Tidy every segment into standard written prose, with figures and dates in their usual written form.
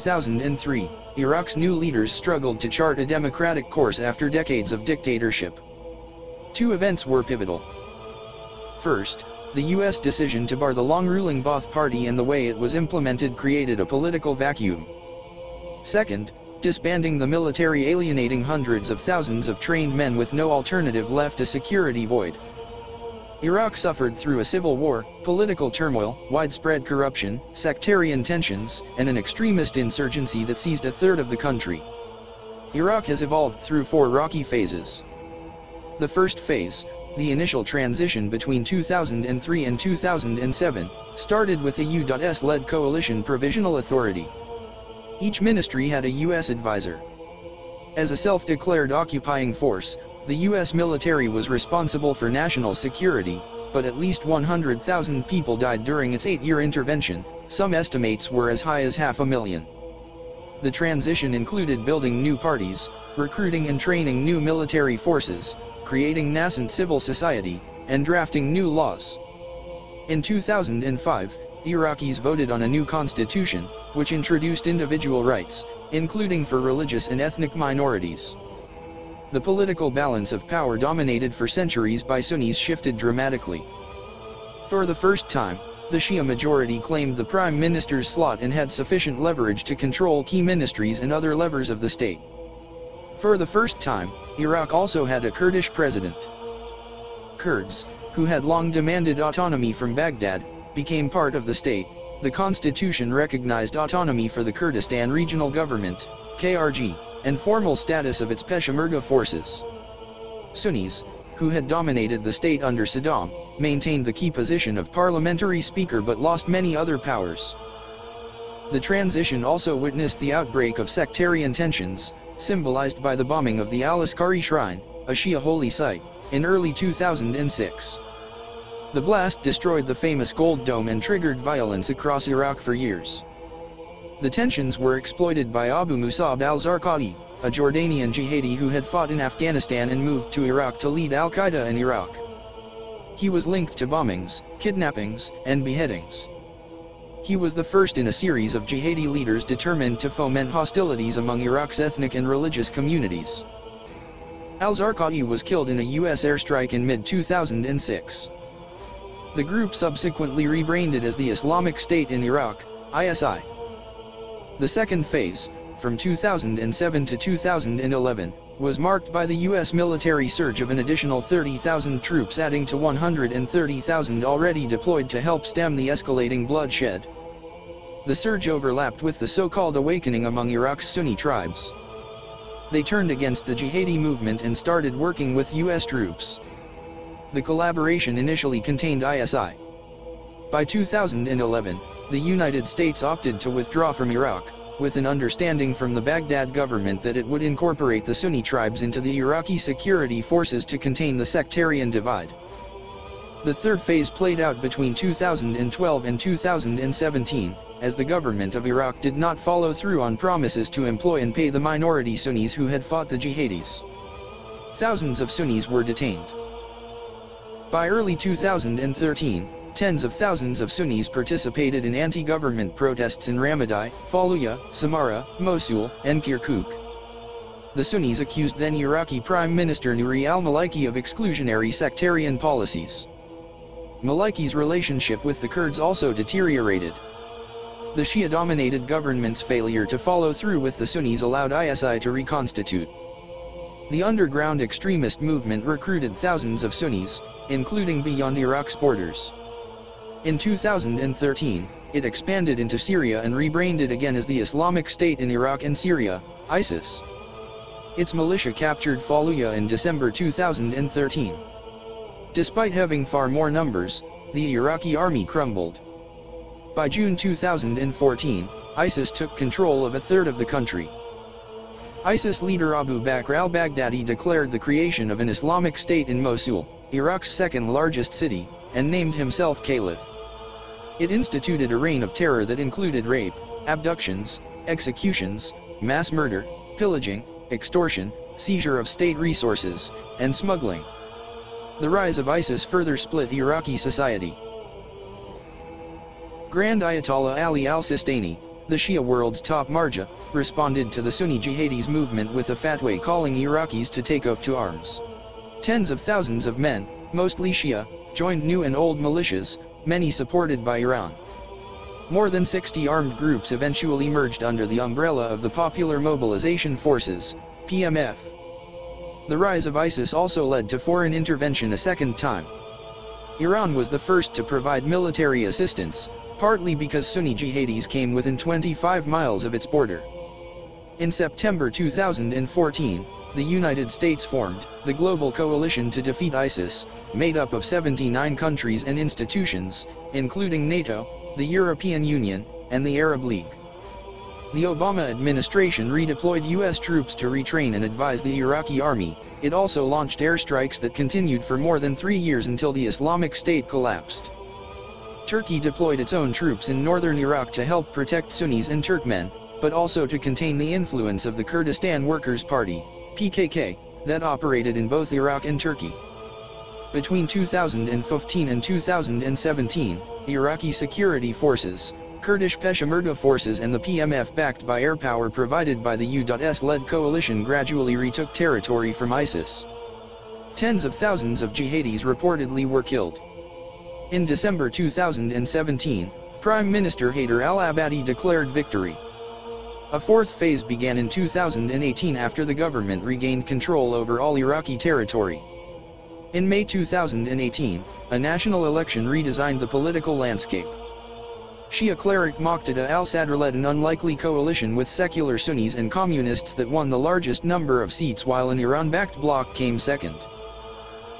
2003, Iraq's new leaders struggled to chart a democratic course after decades of dictatorship. Two events were pivotal. First, the U.S. decision to bar the long-ruling Ba'ath Party and the way it was implemented created a political vacuum. Second, disbanding the military, alienating hundreds of thousands of trained men with no alternative, left a security void. Iraq suffered through a civil war, political turmoil, widespread corruption, sectarian tensions, and an extremist insurgency that seized a third of the country. Iraq has evolved through four rocky phases. The first phase, the initial transition between 2003 and 2007, started with a U.S.-led coalition provisional authority. Each ministry had a U.S. advisor. As a self-declared occupying force, the U.S. military was responsible for national security, but at least 100,000 people died during its 8-year intervention. Some estimates were as high as 500,000. The transition included building new parties, recruiting and training new military forces, creating nascent civil society, and drafting new laws. In 2005, Iraqis voted on a new constitution, which introduced individual rights, including for religious and ethnic minorities. The political balance of power dominated for centuries by Sunnis shifted dramatically. For the first time, the Shia majority claimed the prime minister's slot and had sufficient leverage to control key ministries and other levers of the state. For the first time, Iraq also had a Kurdish president. Kurds, who had long demanded autonomy from Baghdad, became part of the state. The constitution recognized autonomy for the Kurdistan Regional Government (KRG) and formal status of its Peshmerga forces. Sunnis, who had dominated the state under Saddam, maintained the key position of parliamentary speaker but lost many other powers. The transition also witnessed the outbreak of sectarian tensions, symbolized by the bombing of the Al-Askari Shrine, a Shia holy site, in early 2006. The blast destroyed the famous Gold Dome and triggered violence across Iraq for years. The tensions were exploited by Abu Musab al-Zarqawi, a Jordanian jihadi who had fought in Afghanistan and moved to Iraq to lead Al-Qaeda in Iraq. He was linked to bombings, kidnappings, and beheadings. He was the first in a series of jihadi leaders determined to foment hostilities among Iraq's ethnic and religious communities. Al-Zarqawi was killed in a U.S. airstrike in mid-2006. The group subsequently rebranded as the Islamic State in Iraq, ISI. The second phase, from 2007 to 2011, was marked by the U.S. military surge of an additional 30,000 troops, adding to 130,000 already deployed to help stem the escalating bloodshed. The surge overlapped with the so-called awakening among Iraq's Sunni tribes. They turned against the jihadi movement and started working with U.S. troops. The collaboration initially contained ISI. By 2011, the United States opted to withdraw from Iraq, with an understanding from the Baghdad government that it would incorporate the Sunni tribes into the Iraqi security forces to contain the sectarian divide. The third phase played out between 2012 and 2017, as the government of Iraq did not follow through on promises to employ and pay the minority Sunnis who had fought the jihadis. Thousands of Sunnis were detained. By early 2013, tens of thousands of Sunnis participated in anti-government protests in Ramadi, Fallujah, Samarra, Mosul, and Kirkuk. The Sunnis accused then Iraqi Prime Minister Nuri al-Maliki of exclusionary sectarian policies. Maliki's relationship with the Kurds also deteriorated. The Shia-dominated government's failure to follow through with the Sunnis allowed ISI to reconstitute. The underground extremist movement recruited thousands of Sunnis, including beyond Iraq's borders. In 2013, it expanded into Syria and rebranded again as the Islamic State in Iraq and Syria, ISIS. Its militia captured Fallujah in December 2013. Despite having far more numbers, the Iraqi army crumbled. By June 2014, ISIS took control of a third of the country. ISIS leader Abu Bakr al-Baghdadi declared the creation of an Islamic State in Mosul, Iraq's second-largest city, and named himself Caliph. It instituted a reign of terror that included rape, abductions, executions, mass murder, pillaging, extortion, seizure of state resources, and smuggling. The rise of ISIS further split Iraqi society. Grand Ayatollah Ali al-Sistani, the Shia world's top marja, responded to the Sunni jihadis movement with a fatwa calling Iraqis to take up to arms. Tens of thousands of men, mostly Shia, joined new and old militias, many supported by Iran. More than 60 armed groups eventually merged under the umbrella of the Popular Mobilization Forces, PMF. The rise of ISIS also led to foreign intervention a second time. Iran was the first to provide military assistance, partly because Sunni jihadis came within 25 miles of its border. In September 2014, the United States formed the Global Coalition to Defeat ISIS, made up of 79 countries and institutions, including NATO, the European Union, and the Arab League. The Obama administration redeployed U.S. troops to retrain and advise the Iraqi army. It also launched airstrikes that continued for more than 3 years until the Islamic State collapsed. Turkey deployed its own troops in northern Iraq to help protect Sunnis and Turkmen, but also to contain the influence of the Kurdistan Workers' Party, PKK, that operated in both Iraq and Turkey. Between 2015 and 2017, Iraqi security forces, Kurdish Peshmerga forces and the PMF backed by air power provided by the U.S.-led coalition gradually retook territory from ISIS. Tens of thousands of jihadis reportedly were killed. In December 2017, Prime Minister Haider al-Abadi declared victory. A fourth phase began in 2018 after the government regained control over all Iraqi territory. In May 2018, a national election redesigned the political landscape. Shia cleric Moqtada al-Sadr led an unlikely coalition with secular Sunnis and communists that won the largest number of seats, while an Iran-backed bloc came second.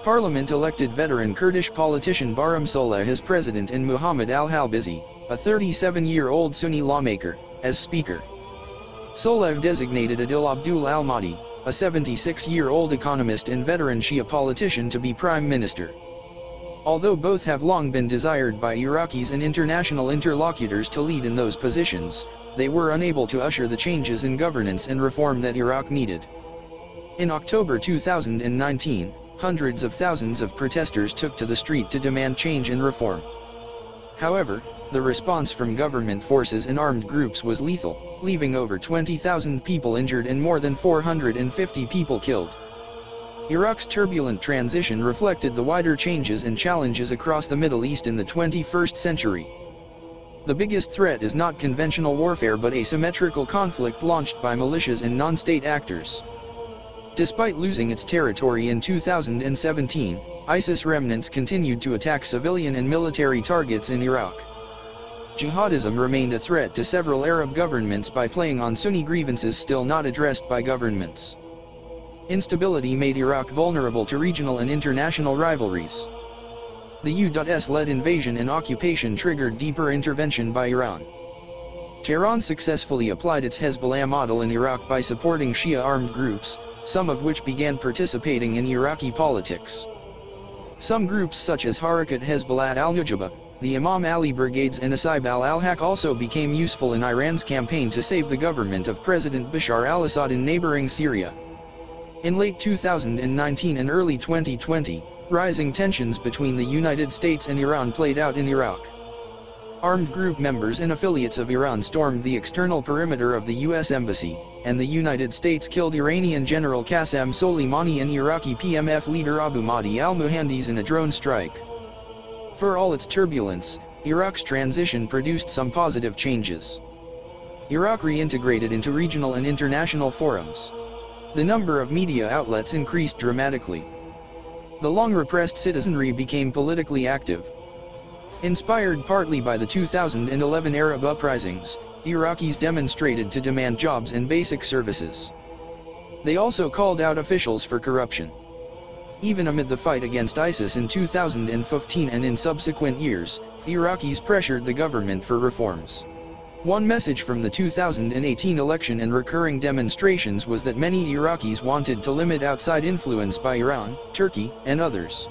Parliament elected veteran Kurdish politician Barham Salih as president and Muhammad Al-Halbizi, a 37-year-old Sunni lawmaker, as speaker. Salih designated Adil Abdul Al-Mahdi, a 76-year-old economist and veteran Shia politician, to be prime minister. Although both have long been desired by Iraqis and international interlocutors to lead in those positions, they were unable to usher the changes in governance and reform that Iraq needed. In October 2019, hundreds of thousands of protesters took to the street to demand change and reform. However, the response from government forces and armed groups was lethal, leaving over 20,000 people injured and more than 450 people killed. Iraq's turbulent transition reflected the wider changes and challenges across the Middle East in the 21st century. The biggest threat is not conventional warfare but asymmetrical conflict launched by militias and non-state actors. Despite losing its territory in 2017, ISIS remnants continued to attack civilian and military targets in Iraq. Jihadism remained a threat to several Arab governments by playing on Sunni grievances still not addressed by governments. Instability made Iraq vulnerable to regional and international rivalries. The U.S.-led invasion and occupation triggered deeper intervention by Iran. Tehran successfully applied its Hezbollah model in Iraq by supporting Shia armed groups, some of which began participating in Iraqi politics. Some groups such as Harakat Hezbollah al-Nujaba, the Imam Ali Brigades and Asib al-Haq also became useful in Iran's campaign to save the government of President Bashar al-Assad in neighboring Syria. In late 2019 and early 2020, rising tensions between the United States and Iran played out in Iraq. Armed group members and affiliates of Iran stormed the external perimeter of the U.S. Embassy, and the United States killed Iranian General Qasem Soleimani and Iraqi PMF leader Abu Mahdi al-Muhandis in a drone strike. For all its turbulence, Iraq's transition produced some positive changes. Iraq reintegrated into regional and international forums. The number of media outlets increased dramatically. The long-repressed citizenry became politically active. Inspired partly by the 2011 Arab uprisings, Iraqis demonstrated to demand jobs and basic services. They also called out officials for corruption. Even amid the fight against ISIS in 2015 and in subsequent years, Iraqis pressured the government for reforms. One message from the 2018 election and recurring demonstrations was that many Iraqis wanted to limit outside influence by Iran, Turkey, and others.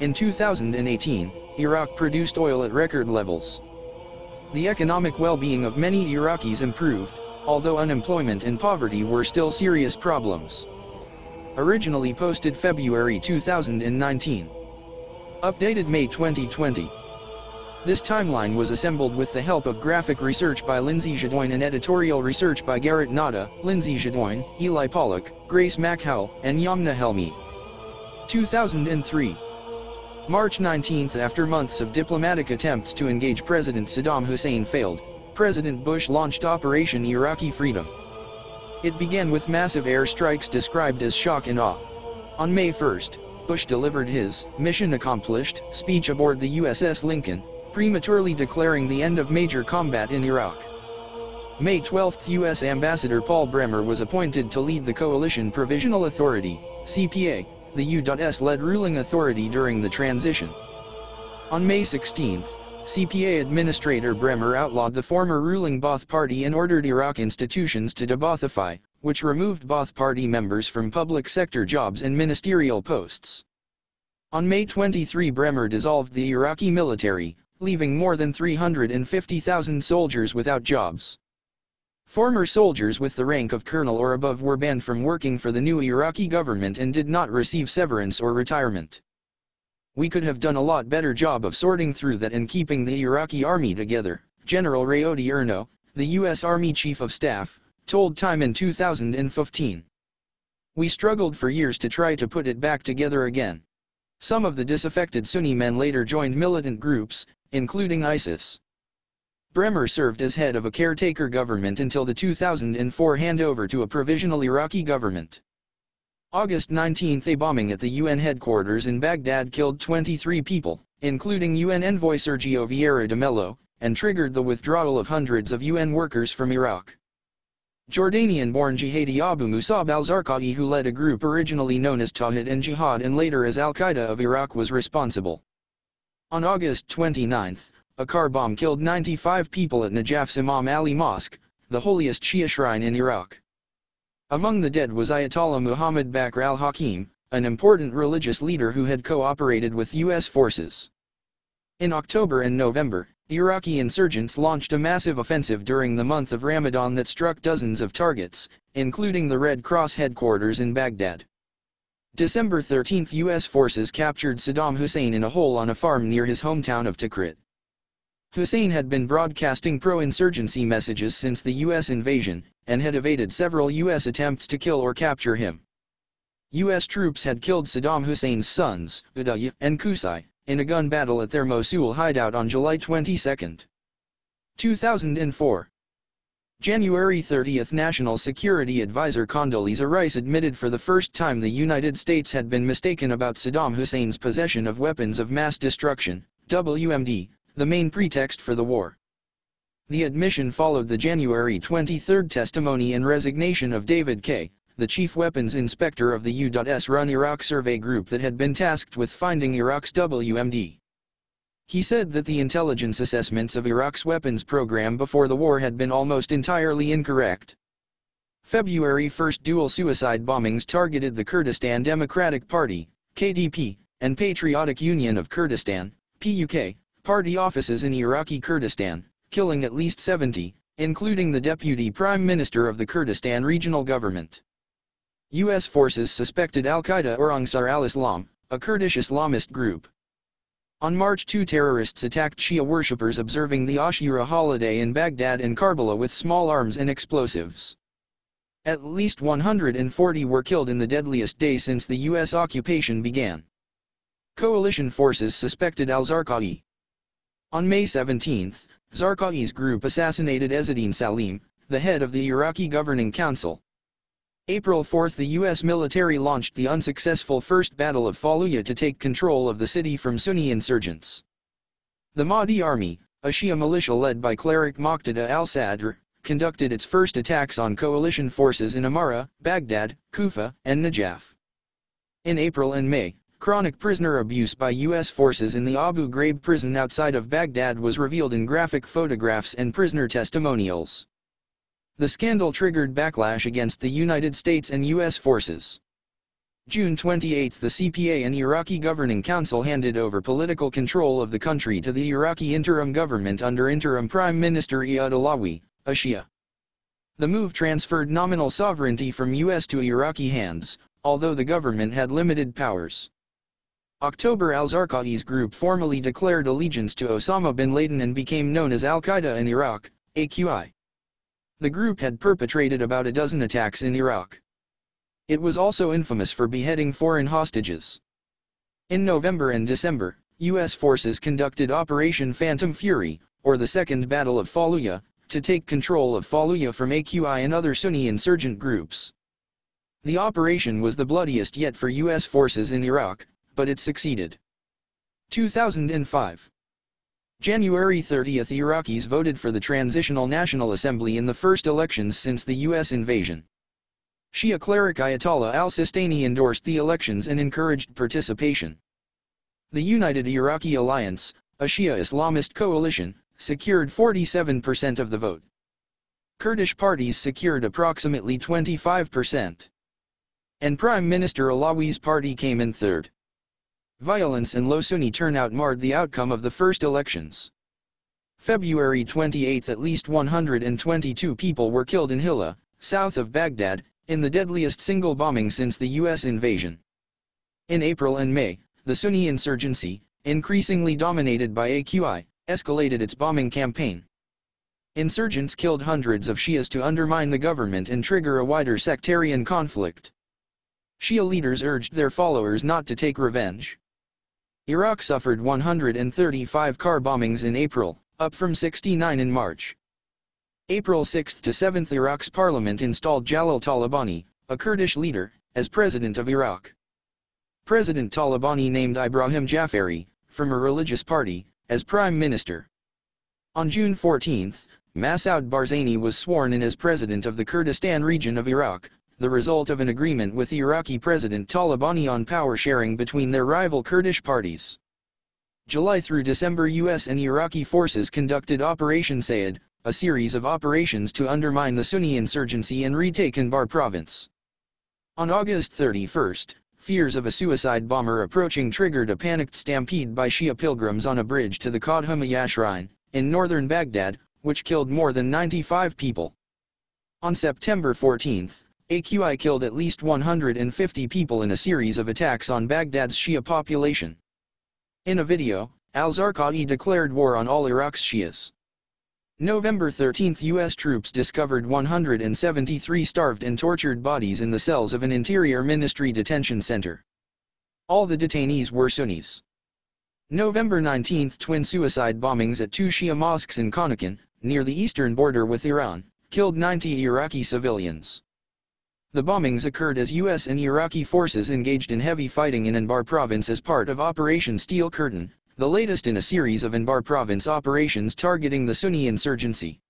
In 2018, Iraq produced oil at record levels. The economic well-being of many Iraqis improved, although unemployment and poverty were still serious problems. Originally posted February 2019. Updated May 2020. This timeline was assembled with the help of graphic research by Lindsay Jadoin and editorial research by Garrett Nada, Lindsay Jadoin, Eli Pollock, Grace McHowell, and Yamna Helmi. 2003. March 19. After months of diplomatic attempts to engage President Saddam Hussein failed, President Bush launched Operation Iraqi Freedom. It began with massive air strikes described as shock and awe. On May 1, Bush delivered his "Mission Accomplished" speech aboard the USS Lincoln, prematurely declaring the end of major combat in Iraq. May 12, U.S. Ambassador Paul Bremer was appointed to lead the Coalition Provisional Authority, CPA, the U.S.-led ruling authority during the transition. On May 16, CPA Administrator Bremer outlawed the former ruling Ba'ath Party and ordered Iraq institutions to de-Ba'athify, which removed Ba'ath Party members from public sector jobs and ministerial posts. On May 23, Bremer dissolved the Iraqi military, leaving more than 350,000 soldiers without jobs. Former soldiers with the rank of colonel or above were banned from working for the new Iraqi government and did not receive severance or retirement. "We could have done a lot better job of sorting through that and keeping the Iraqi army together," General Rayodi Erno, the U.S. Army Chief of Staff, told Time in 2015. "We struggled for years to try to put it back together again." Some of the disaffected Sunni men later joined militant groups, including ISIS. Bremer served as head of a caretaker government until the 2004 handover to a provisional Iraqi government. August 19, a bombing at the UN headquarters in Baghdad killed 23 people, including UN envoy Sergio Vieira de Mello, and triggered the withdrawal of hundreds of UN workers from Iraq. Jordanian-born jihadi Abu Musab al-Zarqawi, who led a group originally known as Tawhid and Jihad and later as Al-Qaeda of Iraq, was responsible. On August 29, a car bomb killed 95 people at Najaf's Imam Ali Mosque, the holiest Shia shrine in Iraq. Among the dead was Ayatollah Muhammad Bakr al-Hakim, an important religious leader who had cooperated with U.S. forces. In October and November, Iraqi insurgents launched a massive offensive during the month of Ramadan that struck dozens of targets, including the Red Cross headquarters in Baghdad. December 13, U.S. forces captured Saddam Hussein in a hole on a farm near his hometown of Tikrit. Hussein had been broadcasting pro-insurgency messages since the U.S. invasion, and had evaded several U.S. attempts to kill or capture him. U.S. troops had killed Saddam Hussein's sons, Uday and Qusay, in a gun battle at their Mosul hideout on July 22, 2004. January 30, National Security Advisor Condoleezza Rice admitted for the first time the United States had been mistaken about Saddam Hussein's possession of weapons of mass destruction, WMD, the main pretext for the war. The admission followed the January 23 testimony and resignation of David Kaye, the chief weapons inspector of the U.S.-run Iraq survey group that had been tasked with finding Iraq's WMD. He said that the intelligence assessments of Iraq's weapons program before the war had been almost entirely incorrect. February 1, dual suicide bombings targeted the Kurdistan Democratic Party, KDP, and Patriotic Union of Kurdistan, PUK, party offices in Iraqi Kurdistan, killing at least 70, including the deputy prime minister of the Kurdistan Regional Government. U.S. forces suspected Al-Qaeda or Ansar al-Islam, a Kurdish Islamist group. On March 2, terrorists attacked Shia worshippers observing the Ashura holiday in Baghdad and Karbala with small arms and explosives. At least 140 were killed in the deadliest day since the U.S. occupation began. Coalition forces suspected al-Zarqawi. On May 17, Zarqawi's group assassinated Ezzedine Salim, the head of the Iraqi Governing Council. April 4, the U.S. military launched the unsuccessful First Battle of Fallujah to take control of the city from Sunni insurgents. The Mahdi Army, a Shia militia led by cleric Moqtada al-Sadr, conducted its first attacks on coalition forces in Amara, Baghdad, Kufa, and Najaf. In April and May, chronic prisoner abuse by U.S. forces in the Abu Ghraib prison outside of Baghdad was revealed in graphic photographs and prisoner testimonials. The scandal triggered backlash against the United States and U.S. forces. June 28, the CPA and Iraqi Governing Council handed over political control of the country to the Iraqi interim government under interim Prime Minister Iyad Alawi, a Shia. The move transferred nominal sovereignty from U.S. to Iraqi hands, although the government had limited powers. October, al-Zarqawi's group formally declared allegiance to Osama bin Laden and became known as Al-Qaeda in Iraq, AQI. The group had perpetrated about a dozen attacks in Iraq. It was also infamous for beheading foreign hostages. In November and December, U.S. forces conducted Operation Phantom Fury, or the Second Battle of Fallujah, to take control of Fallujah from AQI and other Sunni insurgent groups. The operation was the bloodiest yet for U.S. forces in Iraq, but it succeeded. 2005. January 30, Iraqis voted for the Transitional National Assembly in the first elections since the U.S. invasion. Shia cleric Ayatollah al-Sistani endorsed the elections and encouraged participation. The United Iraqi Alliance, a Shia Islamist coalition, secured 47% of the vote. Kurdish parties secured approximately 25%. And Prime Minister Alawi's party came in third. Violence and low Sunni turnout marred the outcome of the first elections. February 28, at least 122 people were killed in Hilla, south of Baghdad, in the deadliest single bombing since the U.S. invasion. In April and May, the Sunni insurgency, increasingly dominated by AQI, escalated its bombing campaign. Insurgents killed hundreds of Shias to undermine the government and trigger a wider sectarian conflict. Shia leaders urged their followers not to take revenge. Iraq suffered 135 car bombings in April, up from 69 in March. April 6 to 7, Iraq's parliament installed Jalal Talabani, a Kurdish leader, as president of Iraq. President Talabani named Ibrahim Jafari, from a religious party, as prime minister. On June 14, Masoud Barzani was sworn in as president of the Kurdistan region of Iraq, the result of an agreement with Iraqi President Talabani on power sharing between their rival Kurdish parties. July through December, U.S. and Iraqi forces conducted Operation Sayed, a series of operations to undermine the Sunni insurgency and retake Anbar province. On August 31, fears of a suicide bomber approaching triggered a panicked stampede by Shia pilgrims on a bridge to the Qasem Shrine, in northern Baghdad, which killed more than 95 people. On September 14, AQI killed at least 150 people in a series of attacks on Baghdad's Shia population. In a video, al-Zarqawi declared war on all Iraq's Shias. November 13, U.S. troops discovered 173 starved and tortured bodies in the cells of an Interior Ministry detention center. All the detainees were Sunnis. November 19, twin suicide bombings at two Shia mosques in Konakan, near the eastern border with Iran, killed 90 Iraqi civilians. The bombings occurred as U.S. and Iraqi forces engaged in heavy fighting in Anbar province as part of Operation Steel Curtain, the latest in a series of Anbar province operations targeting the Sunni insurgency.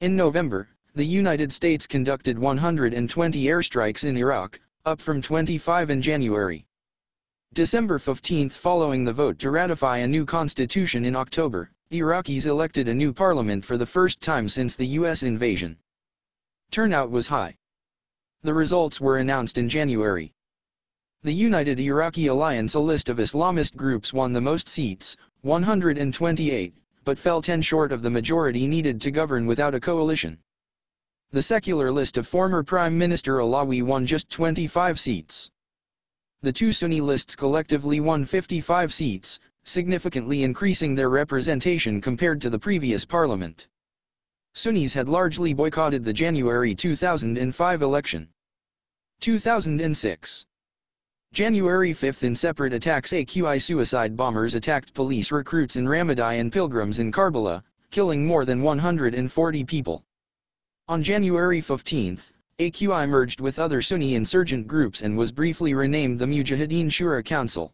In November, the United States conducted 120 airstrikes in Iraq, up from 25 in January. December 15, following the vote to ratify a new constitution in October, Iraqis elected a new parliament for the first time since the U.S. invasion. Turnout was high. The results were announced in January. The United Iraqi Alliance, a list of Islamist groups, won the most seats, 128, but fell 10 short of the majority needed to govern without a coalition. The secular list of former Prime Minister Alawi won just 25 seats. The two Sunni lists collectively won 55 seats, significantly increasing their representation compared to the previous parliament. Sunnis had largely boycotted the January 2005 election. 2006. January 5, in separate attacks, AQI suicide bombers attacked police recruits in Ramadi and pilgrims in Karbala, killing more than 140 people. On January 15, AQI merged with other Sunni insurgent groups and was briefly renamed the Mujahideen Shura Council.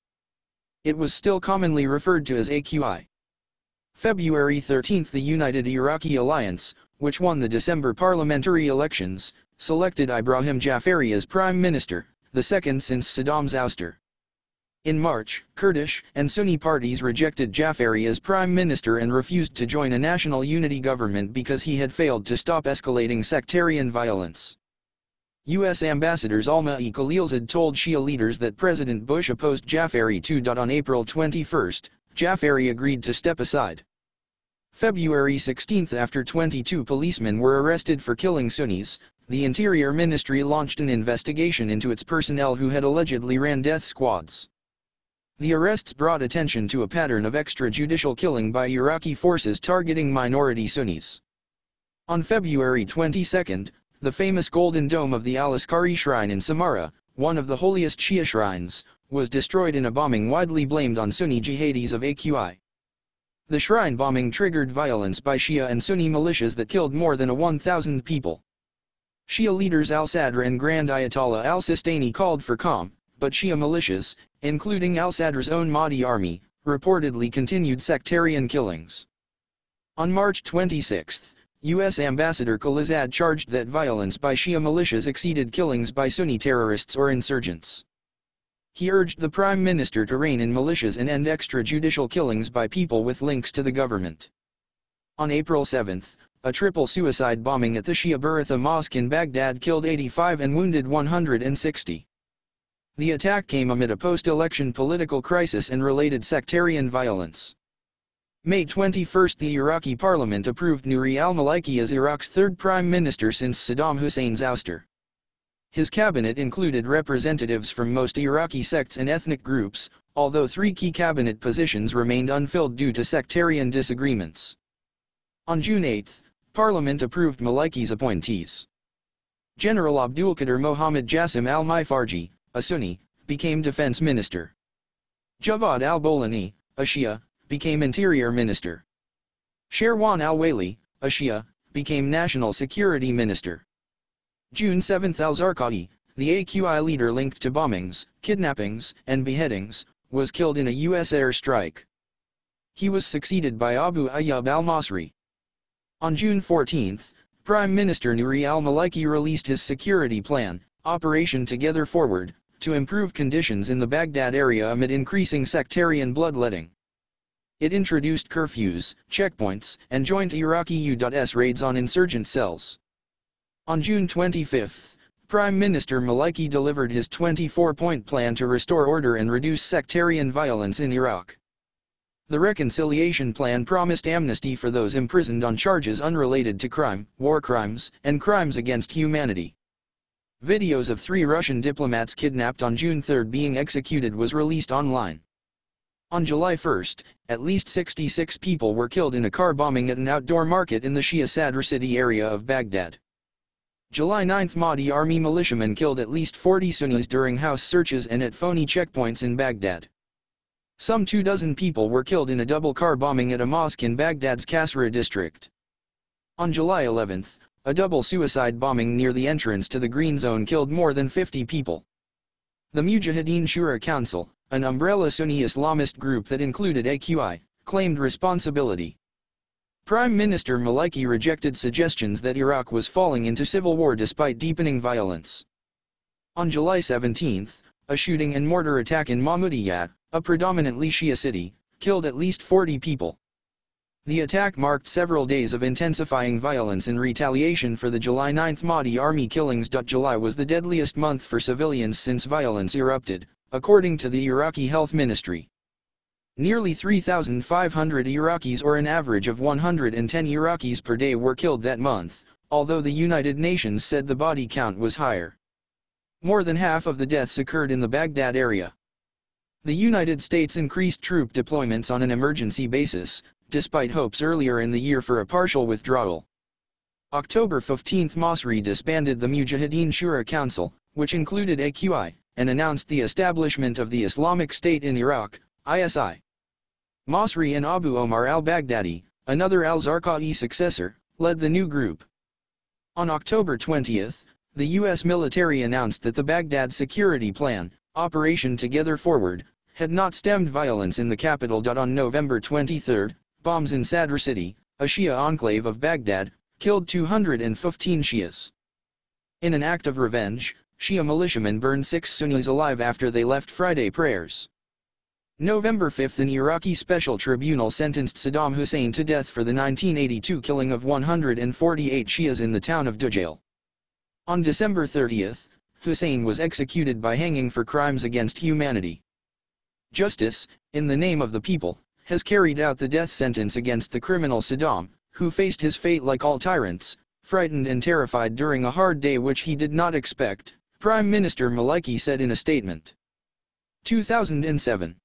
It was still commonly referred to as AQI. February 13, the United Iraqi Alliance, which won the December parliamentary elections, selected Ibrahim Jafari as prime minister, the second since Saddam's ouster. In March, Kurdish and Sunni parties rejected Jafari as prime minister and refused to join a national unity government because he had failed to stop escalating sectarian violence. U.S. Ambassador Zalmay Khalilzad told Shia leaders that President Bush opposed Jafari too. On April 21, Jafari agreed to step aside. February 16, after 22 policemen were arrested for killing Sunnis, the Interior Ministry launched an investigation into its personnel who had allegedly ran death squads. The arrests brought attention to a pattern of extrajudicial killing by Iraqi forces targeting minority Sunnis. On February 22, the famous Golden Dome of the Al-Askari Shrine in Samarra, one of the holiest Shia shrines, was destroyed in a bombing widely blamed on Sunni jihadis of AQI. The shrine bombing triggered violence by Shia and Sunni militias that killed more than 1,000 people. Shia leaders al-Sadr and Grand Ayatollah al-Sistani called for calm, but Shia militias, including al-Sadr's own Mahdi army, reportedly continued sectarian killings. On March 26, U.S. Ambassador Khalilzad charged that violence by Shia militias exceeded killings by Sunni terrorists or insurgents. He urged the Prime Minister to rein in militias and end extrajudicial killings by people with links to the government. On April 7, a triple suicide bombing at the Shia Baritha Mosque in Baghdad killed 85 and wounded 160. The attack came amid a post-election political crisis and related sectarian violence. May 21, the Iraqi parliament approved Nuri al-Maliki as Iraq's third prime minister since Saddam Hussein's ouster. His cabinet included representatives from most Iraqi sects and ethnic groups, although three key cabinet positions remained unfilled due to sectarian disagreements. On June 8, Parliament approved Maliki's appointees. General Abdulkader Mohammad Jassim al-Maifarji, a Sunni, became defense minister. Javad al-Bolani, a Shia, became interior minister. Sherwan al-Waili, a Shia, became national security minister. June 7, al-Zarqawi, the AQI leader linked to bombings, kidnappings, and beheadings, was killed in a U.S. airstrike. He was succeeded by Abu Ayyub al-Masri. On June 14, Prime Minister Nuri al-Maliki released his security plan, Operation Together Forward, to improve conditions in the Baghdad area amid increasing sectarian bloodletting. It introduced curfews, checkpoints, and joint Iraqi U.S. raids on insurgent cells. On June 25, Prime Minister Maliki delivered his 24-point plan to restore order and reduce sectarian violence in Iraq. The reconciliation plan promised amnesty for those imprisoned on charges unrelated to crime, war crimes, and crimes against humanity. Videos of three Russian diplomats kidnapped on June 3 being executed was released online. On July 1, at least 66 people were killed in a car bombing at an outdoor market in the Shia Sadr city area of Baghdad. July 9, Mahdi army militiamen killed at least 40 Sunnis during house searches and at phony checkpoints in Baghdad. Some 24 people were killed in a double car bombing at a mosque in Baghdad's Kasra district. On July 11, a double suicide bombing near the entrance to the Green Zone killed more than 50 people. The Mujahideen Shura Council, an umbrella Sunni Islamist group that included AQI, claimed responsibility. Prime Minister Maliki rejected suggestions that Iraq was falling into civil war despite deepening violence. On July 17, a shooting and mortar attack in Mahmoudiya, a predominantly Shia city, killed at least 40 people. The attack marked several days of intensifying violence in retaliation for the July 9 Mahdi army killings. July was the deadliest month for civilians since violence erupted, according to the Iraqi Health Ministry. Nearly 3,500 Iraqis, or an average of 110 Iraqis per day, were killed that month, although the United Nations said the body count was higher. More than half of the deaths occurred in the Baghdad area. The United States increased troop deployments on an emergency basis, despite hopes earlier in the year for a partial withdrawal. October 15, Masri disbanded the Mujahideen Shura Council, which included AQI, and announced the establishment of the Islamic State in Iraq, ISI. Masri and Abu Omar al-Baghdadi, another al-Zarqawi successor, led the new group. On October 20, the U.S. military announced that the Baghdad security plan, Operation Together Forward, had not stemmed violence in the capital. On November 23, bombs in Sadr City, a Shia enclave of Baghdad, killed 215 Shias. In an act of revenge, Shia militiamen burned 6 Sunnis alive after they left Friday prayers. November 5, an Iraqi special tribunal sentenced Saddam Hussein to death for the 1982 killing of 148 Shias in the town of Dujail. On December 30, Hussein was executed by hanging for crimes against humanity. Justice, in the name of the people, has carried out the death sentence against the criminal Saddam, who faced his fate like all tyrants, frightened and terrified during a hard day which he did not expect, Prime Minister Maliki said in a statement. 2007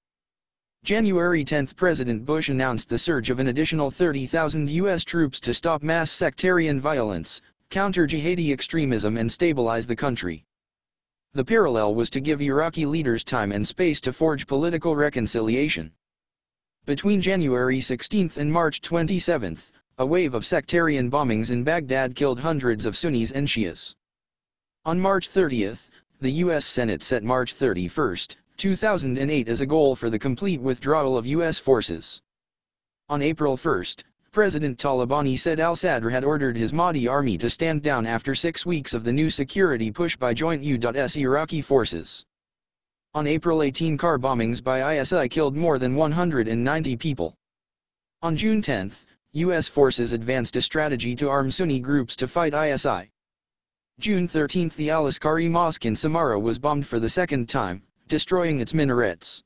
January 10, President Bush announced the surge of an additional 30,000 U.S. troops to stop mass sectarian violence, counter jihadi extremism and stabilize the country. The parallel was to give Iraqi leaders time and space to forge political reconciliation. Between January 16 and March 27, a wave of sectarian bombings in Baghdad killed hundreds of Sunnis and Shias. On March 30, the U.S. Senate set March 31, 2008 as a goal for the complete withdrawal of U.S. forces. On April 1, President Talabani said al-Sadr had ordered his Mahdi army to stand down after 6 weeks of the new security push by joint U.S. Iraqi forces. On April 18, car bombings by ISI killed more than 190 people. On June 10, U.S. forces advanced a strategy to arm Sunni groups to fight ISI. June 13, the Al-Askari Mosque in Samarra was bombed for the second time, destroying its minarets.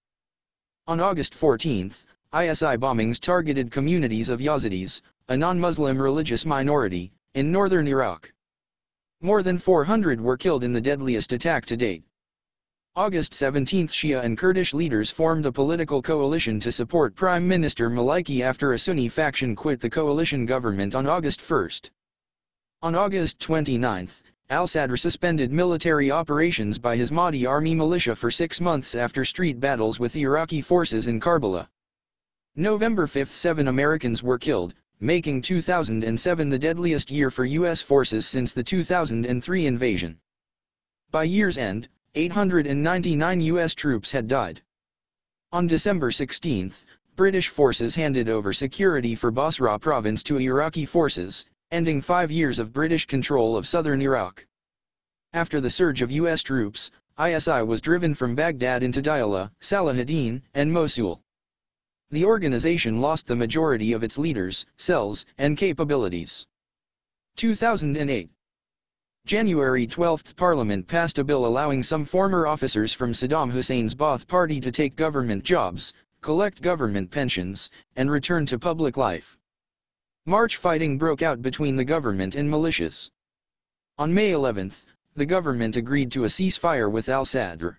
On August 14, ISI bombings targeted communities of Yazidis, a non-Muslim religious minority, in northern Iraq. More than 400 were killed in the deadliest attack to date. August 17, Shia and Kurdish leaders formed a political coalition to support Prime Minister Maliki after a Sunni faction quit the coalition government on August 1. On August 29, al-Sadr suspended military operations by his Mahdi army militia for 6 months after street battles with Iraqi forces in Karbala. November 5, 7 Americans were killed, making 2007 the deadliest year for U.S. forces since the 2003 invasion. By year's end, 899 U.S. troops had died. On December 16, British forces handed over security for Basra province to Iraqi forces, ending 5 years of British control of southern Iraq. After the surge of U.S. troops, ISI was driven from Baghdad into Diyala, Salahadin, and Mosul. The organization lost the majority of its leaders, cells, and capabilities. 2008. January 12, Parliament passed a bill allowing some former officers from Saddam Hussein's Ba'ath Party to take government jobs, collect government pensions, and return to public life. March fighting broke out between the government and militias. On May 11, the government agreed to a ceasefire with al-Sadr.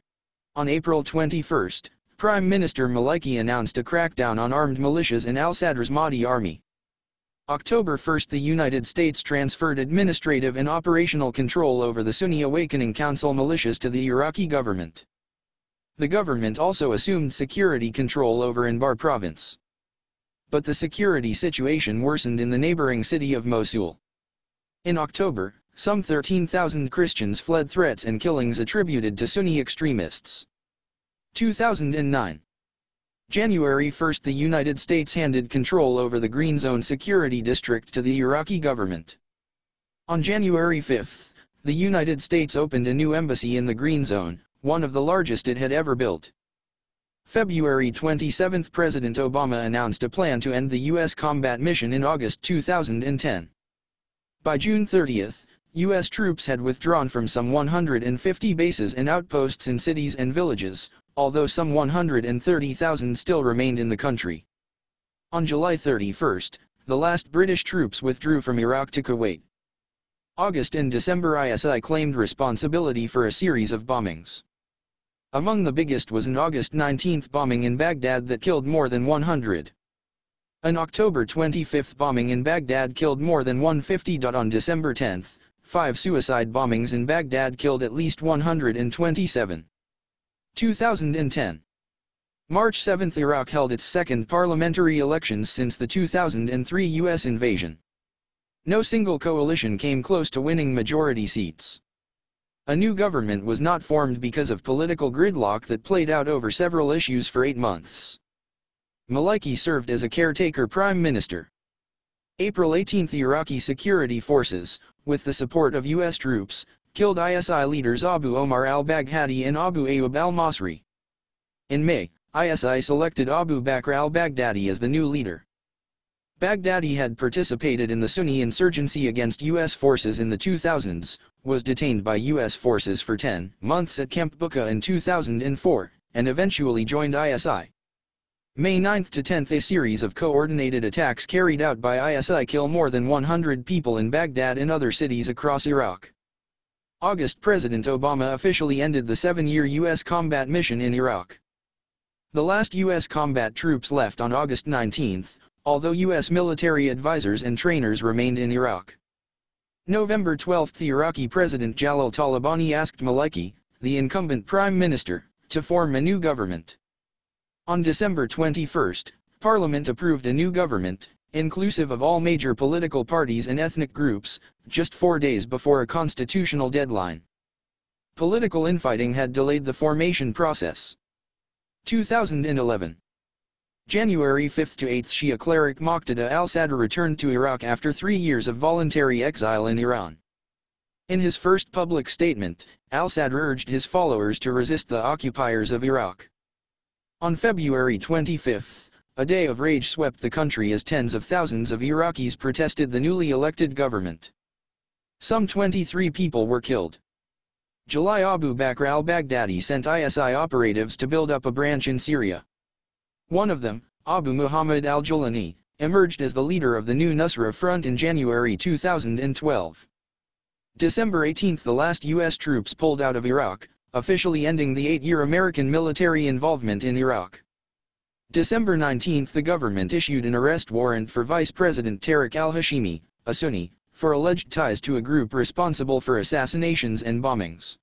On April 21, Prime Minister Maliki announced a crackdown on armed militias in al-Sadr's Mahdi army. October 1, the United States transferred administrative and operational control over the Sunni Awakening Council militias to the Iraqi government. The government also assumed security control over Anbar province. But the security situation worsened in the neighboring city of Mosul. In October, some 13,000 Christians fled threats and killings attributed to Sunni extremists. 2009. January 1, the United States handed control over the Green Zone Security District to the Iraqi government. On January 5, the United States opened a new embassy in the Green Zone, one of the largest it had ever built. February 27, President Obama announced a plan to end the U.S. combat mission in August 2010. By June 30, U.S. troops had withdrawn from some 150 bases and outposts in cities and villages, although some 130,000 still remained in the country. On July 31, the last British troops withdrew from Iraq to Kuwait. August and December, ISI claimed responsibility for a series of bombings. Among the biggest was an August 19 bombing in Baghdad that killed more than 100. An October 25 bombing in Baghdad killed more than 150. On December 10, 5 suicide bombings in Baghdad killed at least 127. 2010. March 7, Iraq held its second parliamentary elections since the 2003 U.S. invasion. No single coalition came close to winning majority seats. A new government was not formed because of political gridlock that played out over several issues for 8 months. Maliki served as a caretaker prime minister. April 18, Iraqi security forces, with the support of U.S. troops, killed ISI leaders Abu Omar al-Baghdadi and Abu Ayyub al-Masri. In May, ISI selected Abu Bakr al-Baghdadi as the new leader. Baghdadi had participated in the Sunni insurgency against U.S. forces in the 2000s, was detained by U.S. forces for 10 months at Camp Buka in 2004, and eventually joined ISI. May 9 to 10, a series of coordinated attacks carried out by ISI kill more than 100 people in Baghdad and other cities across Iraq. August, President Obama officially ended the 7-year U.S. combat mission in Iraq. The last U.S. combat troops left on August 19, although U.S. military advisors and trainers remained in Iraq. November 12, the Iraqi President Jalal Talabani asked Maliki, the incumbent prime minister, to form a new government. On December 21, Parliament approved a new government, inclusive of all major political parties and ethnic groups, just 4 days before a constitutional deadline. Political infighting had delayed the formation process. 2011 January 5 to 8, Shia cleric Moqtada al-Sadr returned to Iraq after 3 years of voluntary exile in Iran. In his first public statement, al-Sadr urged his followers to resist the occupiers of Iraq. On February 25, a day of rage swept the country as tens of thousands of Iraqis protested the newly elected government. Some 23 people were killed. July Abu Bakr al-Baghdadi sent ISI operatives to build up a branch in Syria. One of them, Abu Muhammad al-Jalani, emerged as the leader of the new Nusra Front in January 2012. December 18, the last U.S. troops pulled out of Iraq, officially ending the 8-year American military involvement in Iraq. December 19, the government issued an arrest warrant for Vice President Tariq al-Hashimi, a Sunni, for alleged ties to a group responsible for assassinations and bombings.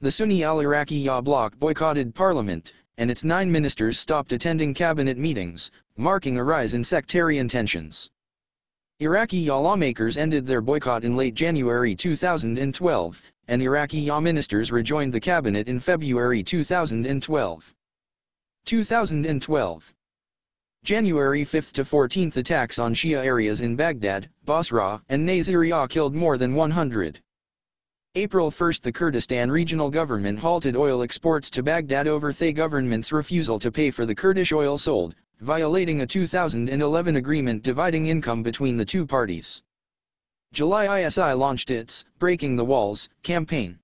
The Sunni al-Iraqiyya bloc boycotted parliament, and its 9 ministers stopped attending cabinet meetings, marking a rise in sectarian tensions. Iraqiyya lawmakers ended their boycott in late January 2012, and Iraqiyya ministers rejoined the cabinet in February 2012. 2012 January 5 to 14, attacks on Shia areas in Baghdad, Basra, and Nasiriyah killed more than 100. April 1, the Kurdistan Regional Government halted oil exports to Baghdad over the government's refusal to pay for the Kurdish oil sold, violating a 2011 agreement dividing income between the two parties. July ISI launched its Breaking the Walls campaign.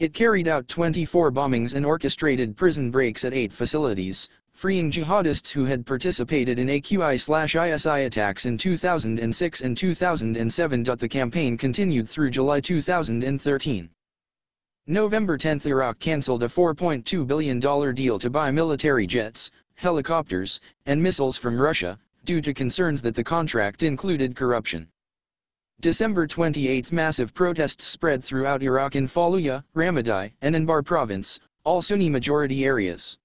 It carried out 24 bombings and orchestrated prison breaks at 8 facilities, freeing jihadists who had participated in AQI/ISI attacks in 2006 and 2007. The campaign continued through July 2013. November 10, Iraq cancelled a $4.2 billion deal to buy military jets, helicopters, and missiles from Russia, due to concerns that the contract included corruption. December 28, massive protests spread throughout Iraq in Fallujah, Ramadi, and Anbar province, all Sunni-majority areas.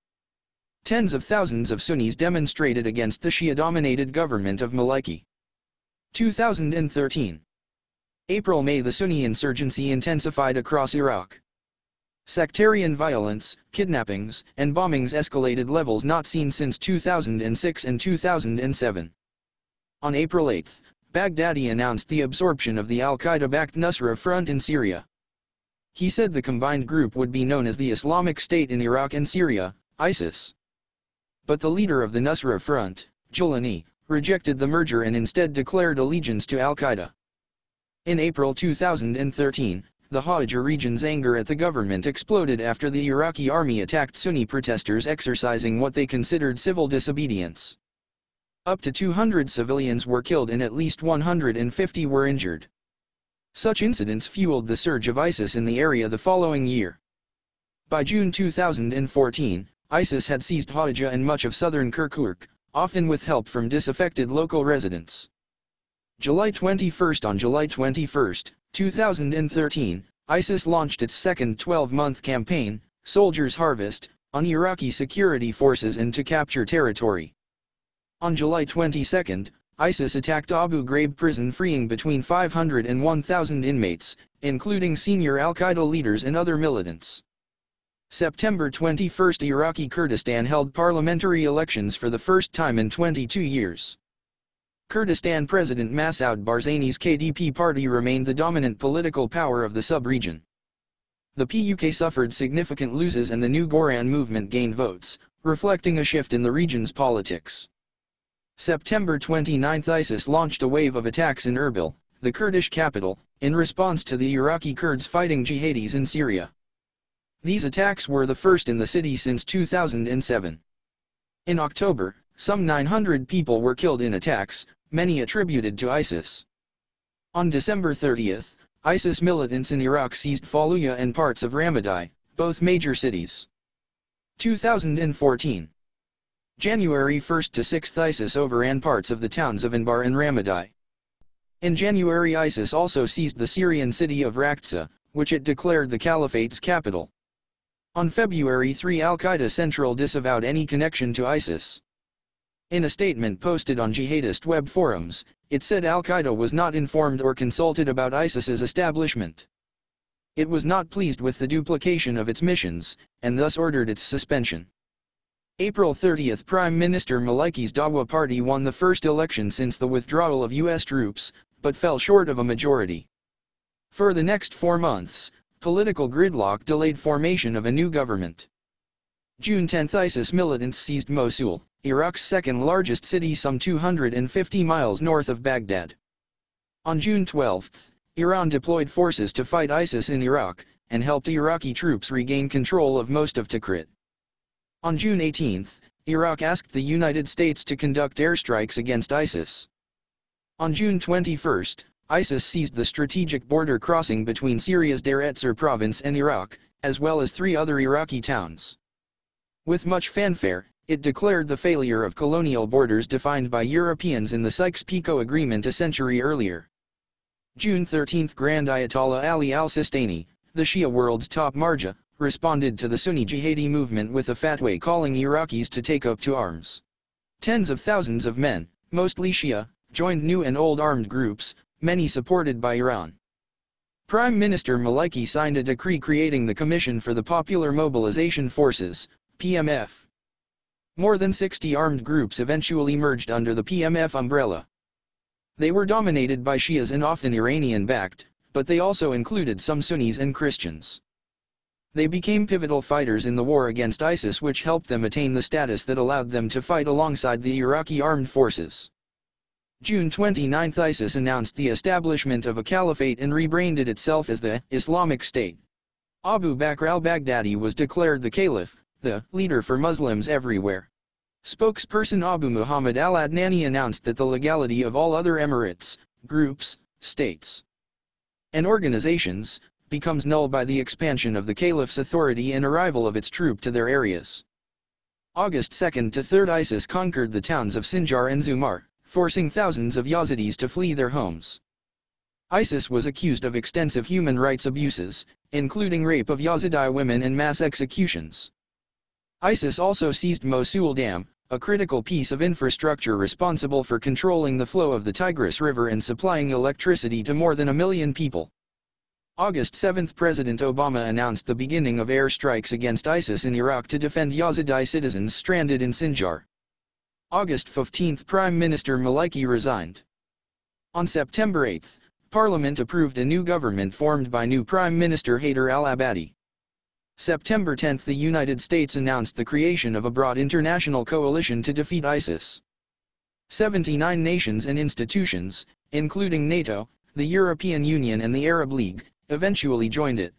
Tens of thousands of Sunnis demonstrated against the Shia-dominated government of Maliki. 2013 April-May, the Sunni insurgency intensified across Iraq. Sectarian violence, kidnappings, and bombings escalated levels not seen since 2006 and 2007. On April 8, Baghdadi announced the absorption of the al-Qaeda-backed Nusra Front in Syria. He said the combined group would be known as the Islamic State in Iraq and Syria, ISIS. But the leader of the Nusra Front, Jalani, rejected the merger and instead declared allegiance to al-Qaeda. In April 2013, the Hawija region's anger at the government exploded after the Iraqi army attacked Sunni protesters exercising what they considered civil disobedience. Up to 200 civilians were killed and at least 150 were injured. Such incidents fueled the surge of ISIS in the area the following year. By June 2014, ISIS had seized Hawija and much of southern Kirkuk, often with help from disaffected local residents. On July 21, 2013, ISIS launched its second 12-month campaign, Soldiers Harvest, on Iraqi security forces and to capture territory. On July 22, ISIS attacked Abu Ghraib prison, freeing between 500 and 1,000 inmates, including senior al-Qaeda leaders and other militants. September 21, Iraqi Kurdistan held parliamentary elections for the first time in 22 years. Kurdistan President Masoud Barzani's KDP party remained the dominant political power of the sub-region. The PUK suffered significant losses and the new Goran movement gained votes, reflecting a shift in the region's politics. September 29, ISIS launched a wave of attacks in Erbil, the Kurdish capital, in response to the Iraqi Kurds fighting jihadis in Syria. These attacks were the first in the city since 2007. In October, some 900 people were killed in attacks, many attributed to ISIS. On December 30, ISIS militants in Iraq seized Fallujah and parts of Ramadi, both major cities. 2014. January 1st to 6th, ISIS overran parts of the towns of Anbar and Ramadi. In January, ISIS also seized the Syrian city of Raqqa, which it declared the caliphate's capital. On February 3, Al-Qaeda Central disavowed any connection to ISIS. In a statement posted on jihadist web forums, it said Al-Qaeda was not informed or consulted about ISIS's establishment. It was not pleased with the duplication of its missions, and thus ordered its suspension. April 30, Prime Minister Maliki's Dawa Party won the first election since the withdrawal of U.S. troops, but fell short of a majority. For the next 4 months, political gridlock delayed formation of a new government. June 10, ISIS militants seized Mosul, Iraq's second-largest city, some 250 miles north of Baghdad. On June 12, Iran deployed forces to fight ISIS in Iraq, and helped Iraqi troops regain control of most of Tikrit. On June 18, Iraq asked the United States to conduct airstrikes against ISIS. On June 21, ISIS seized the strategic border crossing between Syria's Deir ez-Zor province and Iraq, as well as 3 other Iraqi towns. With much fanfare, it declared the failure of colonial borders defined by Europeans in the Sykes-Picot Agreement a century earlier. June 13, Grand Ayatollah Ali al-Sistani, the Shia world's top marja, responded to the Sunni jihadi movement with a fatwa calling Iraqis to take up to arms. Tens of thousands of men, mostly Shia, joined new and old armed groups, many supported by Iran. Prime Minister Maliki signed a decree creating the Commission for the Popular Mobilization Forces, PMF. More than 60 armed groups eventually merged under the PMF umbrella. They were dominated by Shias and often Iranian-backed, but they also included some Sunnis and Christians. They became pivotal fighters in the war against ISIS, which helped them attain the status that allowed them to fight alongside the Iraqi armed forces. June 29, ISIS announced the establishment of a caliphate and rebranded itself as the Islamic State. Abu Bakr al-Baghdadi was declared the caliph, the leader for Muslims everywhere. Spokesperson Abu Muhammad al-Adnani announced that the legality of all other emirates, groups, states, and organizations becomes null by the expansion of the caliph's authority and arrival of its troops to their areas. August 2nd to 3rd, ISIS conquered the towns of Sinjar and Zumar, forcing thousands of Yazidis to flee their homes. ISIS was accused of extensive human rights abuses, including rape of Yazidi women and mass executions. ISIS also seized Mosul Dam, a critical piece of infrastructure responsible for controlling the flow of the Tigris River and supplying electricity to more than 1 million people. August 7, President Obama announced the beginning of airstrikes against ISIS in Iraq to defend Yazidi citizens stranded in Sinjar. August 15, Prime Minister Maliki resigned. On September 8, Parliament approved a new government formed by new Prime Minister Haider al-Abadi. September 10, the United States announced the creation of a broad international coalition to defeat ISIS. 79 nations and institutions, including NATO, the European Union and the Arab League, eventually joined it.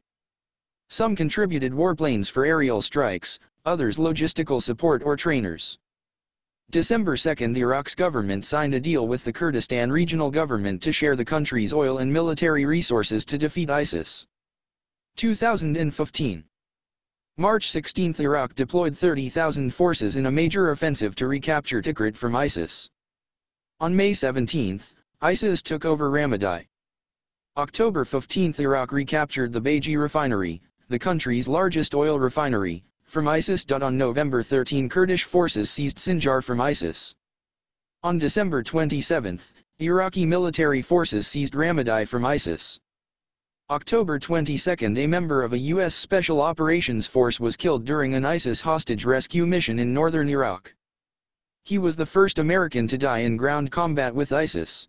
Some contributed warplanes for aerial strikes, others logistical support or trainers. December 2, Iraq's government signed a deal with the Kurdistan Regional Government to share the country's oil and military resources to defeat ISIS. 2015. March 16, Iraq deployed 30,000 forces in a major offensive to recapture Tikrit from ISIS. On May 17, ISIS took over Ramadi. October 15, Iraq recaptured the Baiji refinery, the country's largest oil refinery, from ISIS. On November 13, Kurdish forces seized Sinjar from ISIS. On December 27, Iraqi military forces seized Ramadi from ISIS. October 22, a member of a U.S. Special Operations Force was killed during an ISIS hostage rescue mission in northern Iraq. He was the first American to die in ground combat with ISIS.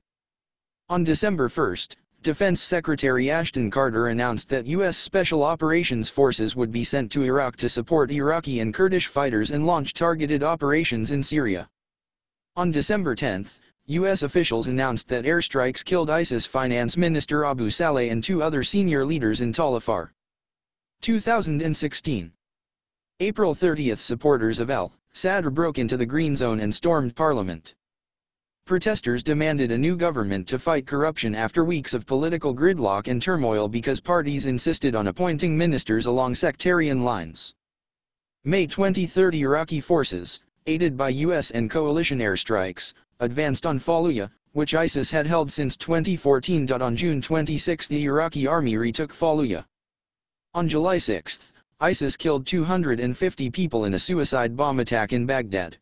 On December 1, Defense Secretary Ashton Carter announced that U.S. Special Operations Forces would be sent to Iraq to support Iraqi and Kurdish fighters and launch targeted operations in Syria. On December 10, U.S. officials announced that airstrikes killed ISIS Finance Minister Abu Salih and 2 other senior leaders in Talafar. 2016. April 30, supporters of al-Sadr broke into the Green Zone and stormed Parliament. Protesters demanded a new government to fight corruption after weeks of political gridlock and turmoil because parties insisted on appointing ministers along sectarian lines. May 2030, Iraqi forces, aided by U.S. and coalition airstrikes, advanced on Fallujah, which ISIS had held since 2014. On June 26, the Iraqi army retook Fallujah. On July 6, ISIS killed 250 people in a suicide bomb attack in Baghdad.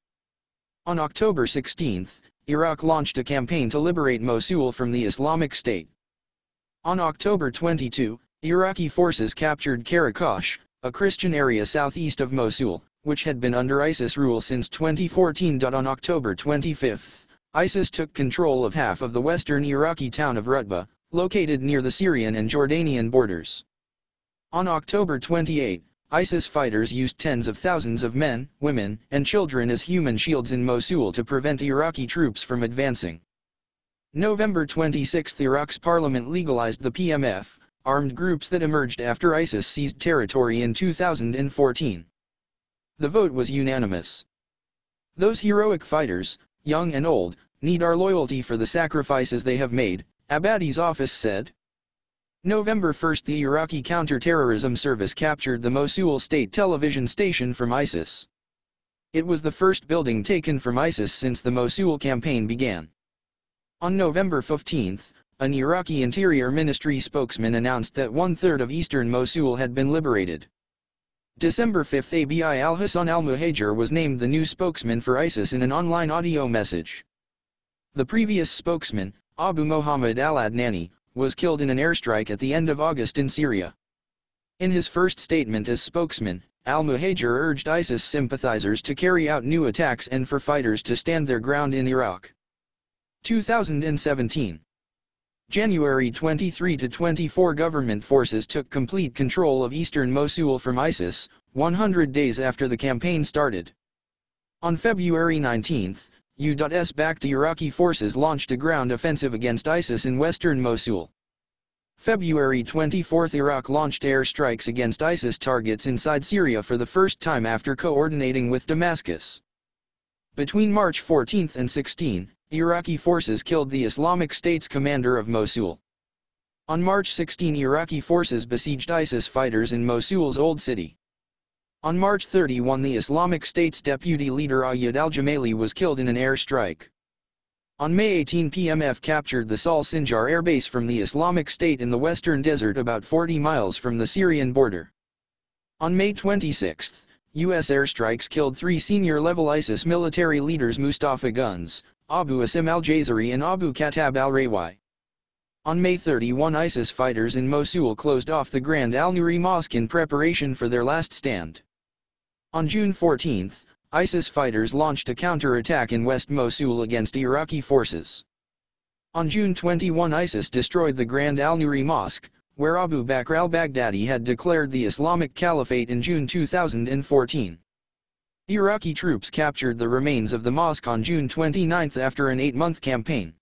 On October 16, Iraq launched a campaign to liberate Mosul from the Islamic State. On October 22, Iraqi forces captured Karakosh, a Christian area southeast of Mosul, which had been under ISIS rule since 2014. On October 25, ISIS took control of half of the western Iraqi town of Rutba, located near the Syrian and Jordanian borders. On October 28, ISIS fighters used tens of thousands of men, women, and children as human shields in Mosul to prevent Iraqi troops from advancing. November 26, Iraq's parliament legalized the PMF, armed groups that emerged after ISIS seized territory in 2014. The vote was unanimous. Those heroic fighters, young and old, need our loyalty for the sacrifices they have made, Abadi's office said. November 1, the Iraqi Counterterrorism Service captured the Mosul state television station from ISIS. It was the first building taken from ISIS since the Mosul campaign began. On November 15, an Iraqi Interior Ministry spokesman announced that one-third of eastern Mosul had been liberated. December 5, Abi al-Hassan al-Muhajir was named the new spokesman for ISIS in an online audio message. The previous spokesman, Abu Muhammad al-Adnani, was killed in an airstrike at the end of August in Syria. In his first statement as spokesman, al-Muhajir urged ISIS sympathizers to carry out new attacks and for fighters to stand their ground in Iraq. 2017. January 23 to 24, government forces took complete control of eastern Mosul from ISIS, 100 days after the campaign started. On February 19, U.S.-backed Iraqi forces launched a ground offensive against ISIS in western Mosul. February 24, Iraq launched airstrikes against ISIS targets inside Syria for the first time after coordinating with Damascus. Between March 14 and 16, Iraqi forces killed the Islamic State's commander of Mosul. On March 16, Iraqi forces besieged ISIS fighters in Mosul's old city. On March 31, the Islamic State's deputy leader Iyad Alawi was killed in an airstrike. On May 18, PMF captured the Sinjar airbase from the Islamic State in the western desert about 40 miles from the Syrian border. On May 26, U.S. airstrikes killed three senior-level ISIS military leaders, Mustafa Guns, Abu Asim al-Jazari and Abu Kataib al-Rawi. On May 31, ISIS fighters in Mosul closed off the Grand Al-Nuri Mosque in preparation for their last stand. On June 14, ISIS fighters launched a counter-attack in West Mosul against Iraqi forces. On June 21, ISIS destroyed the Grand Al-Nuri Mosque, where Abu Bakr al-Baghdadi had declared the Islamic Caliphate in June 2014. Iraqi troops captured the remains of the mosque on June 29 after an 8-month campaign.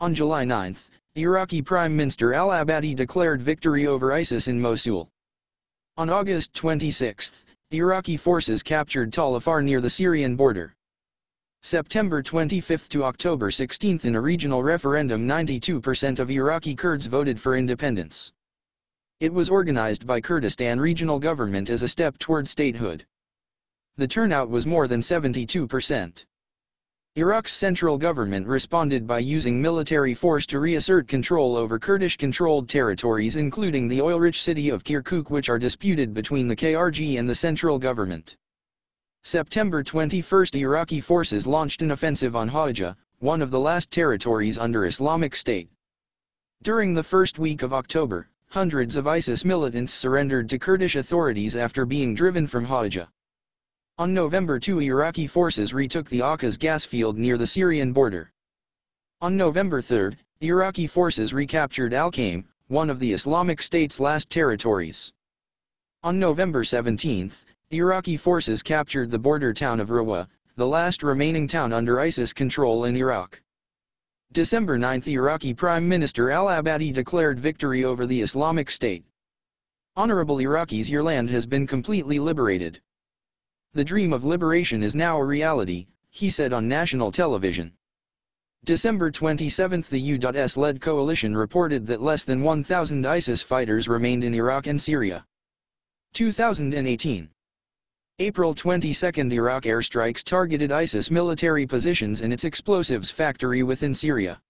On July 9, Iraqi Prime Minister al-Abadi declared victory over ISIS in Mosul. On August 26, Iraqi forces captured Talafar near the Syrian border. September 25 to October 16, in a regional referendum, 92% of Iraqi Kurds voted for independence. It was organized by Kurdistan Regional Government as a step toward statehood. The turnout was more than 72%. Iraq's central government responded by using military force to reassert control over Kurdish-controlled territories, including the oil-rich city of Kirkuk, which are disputed between the KRG and the central government. September 21, Iraqi forces launched an offensive on Hawija, one of the last territories under Islamic State. During the first week of October, hundreds of ISIS militants surrendered to Kurdish authorities after being driven from Hawija. On November 2, Iraqi forces retook the Akkaz gas field near the Syrian border. On November 3, Iraqi forces recaptured Al-Qaim, one of the Islamic State's last territories. On November 17, Iraqi forces captured the border town of Rawa, the last remaining town under ISIS control in Iraq. December 9, Iraqi Prime Minister al-Abadi declared victory over the Islamic State. Honorable Iraqis, your land has been completely liberated. The dream of liberation is now a reality, he said on national television. December 27, the U.S.-led coalition reported that less than 1,000 ISIS fighters remained in Iraq and Syria. 2018. April 22 Iraq airstrikes targeted ISIS military positions in its explosives factory within Syria.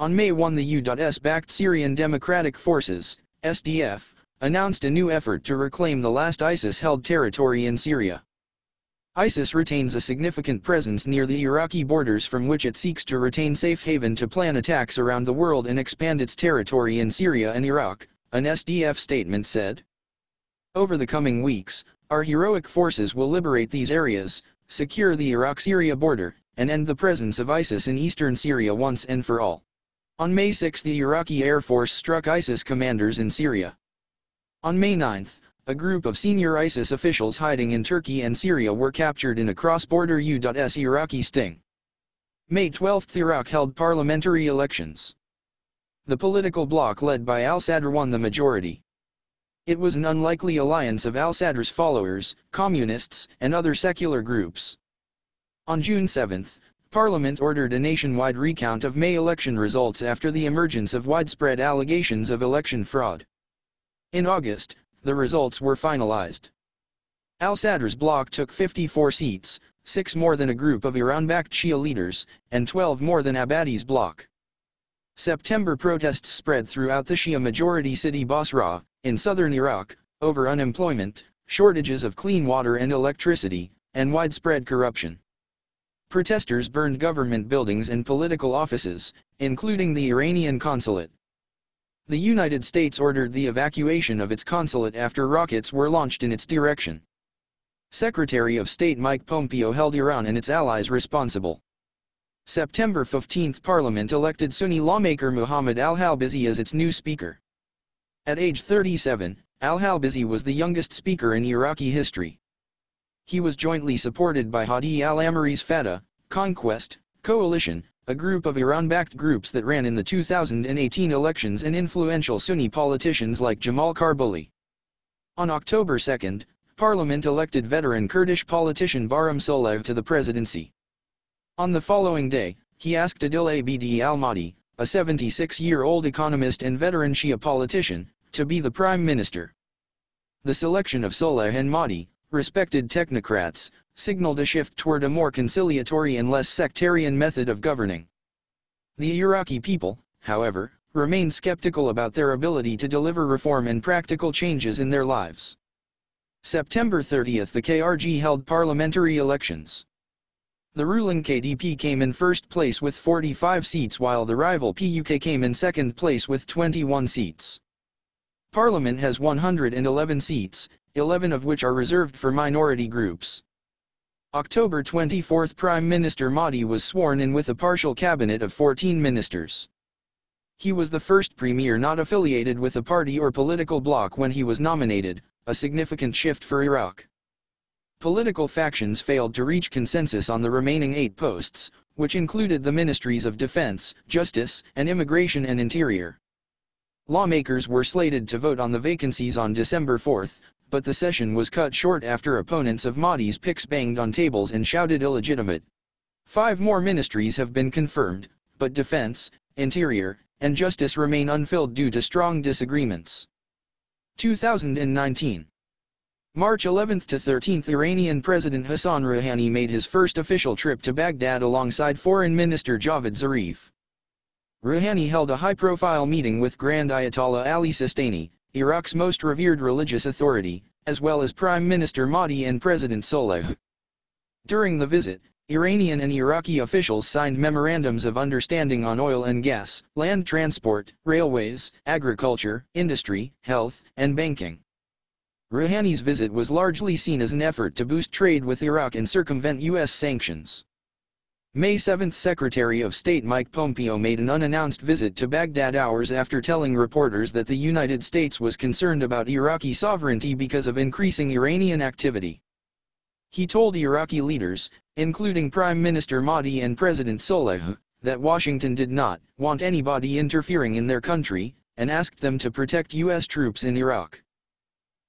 On May 1 the U.S.-backed Syrian Democratic Forces, SDF, announced a new effort to reclaim the last ISIS-held territory in Syria. ISIS retains a significant presence near the Iraqi borders from which it seeks to retain safe haven to plan attacks around the world and expand its territory in Syria and Iraq, an SDF statement said. Over the coming weeks, our heroic forces will liberate these areas, secure the Iraq-Syria border, and end the presence of ISIS in eastern Syria once and for all. On May 6, the Iraqi Air Force struck ISIS commanders in Syria. On May 9, a group of senior ISIS officials hiding in Turkey and Syria were captured in a cross-border U.S. Iraqi sting. May 12, Iraq held parliamentary elections. The political bloc led by al-Sadr won the majority. It was an unlikely alliance of al-Sadr's followers, communists, and other secular groups. On June 7, Parliament ordered a nationwide recount of May election results after the emergence of widespread allegations of election fraud. In August, the results were finalized. Al-Sadr's bloc took 54 seats, 6 more than a group of Iran-backed Shia leaders, and 12 more than Abadi's bloc. September protests spread throughout the Shia-majority city Basra, in southern Iraq, over unemployment, shortages of clean water and electricity, and widespread corruption. Protesters burned government buildings and political offices, including the Iranian consulate. The United States ordered the evacuation of its consulate after rockets were launched in its direction. Secretary of State Mike Pompeo held Iran and its allies responsible. September 15, Parliament elected Sunni lawmaker Muhammad Al-Halbizi as its new speaker. At age 37, Al-Halbizi was the youngest speaker in Iraqi history. He was jointly supported by Hadi al-Amari's Fatah, Conquest, Coalition, a group of Iran-backed groups that ran in the 2018 elections, and influential Sunni politicians like Jamal Karboli. On October 2, Parliament elected veteran Kurdish politician Barham Salih to the presidency. On the following day, he asked Adil Abdul Al-Mahdi, a 76-year-old economist and veteran Shia politician, to be the prime minister. The selection of Salih and Mahdi, respected technocrats, signaled a shift toward a more conciliatory and less sectarian method of governing. The Iraqi people, however, remained skeptical about their ability to deliver reform and practical changes in their lives. September 30, the KRG held parliamentary elections. The ruling KDP came in first place with 45 seats, while the rival PUK came in second place with 21 seats. Parliament has 111 seats, 11 of which are reserved for minority groups. October 24, Prime Minister Mahdi was sworn in with a partial cabinet of 14 ministers. He was the first premier not affiliated with a party or political bloc when he was nominated, a significant shift for Iraq. Political factions failed to reach consensus on the remaining 8 posts, which included the ministries of defense, justice, and immigration and interior. Lawmakers were slated to vote on the vacancies on December 4, but the session was cut short after opponents of Mahdi's picks banged on tables and shouted illegitimate. 5 more ministries have been confirmed, but defense, interior, and justice remain unfilled due to strong disagreements. 2019 March 11 to 13, Iranian President Hassan Rouhani made his first official trip to Baghdad alongside Foreign Minister Javad Zarif. Rouhani held a high-profile meeting with Grand Ayatollah Ali al-Sistani, Iraq's most revered religious authority, as well as Prime Minister Mahdi and President Salih. During the visit, Iranian and Iraqi officials signed memorandums of understanding on oil and gas, land transport, railways, agriculture, industry, health, and banking. Rouhani's visit was largely seen as an effort to boost trade with Iraq and circumvent U.S. sanctions. May 7, Secretary of State Mike Pompeo made an unannounced visit to Baghdad hours after telling reporters that the United States was concerned about Iraqi sovereignty because of increasing Iranian activity. He told Iraqi leaders, including Prime Minister Mahdi and President Salih, that Washington did not want anybody interfering in their country, and asked them to protect U.S. troops in Iraq.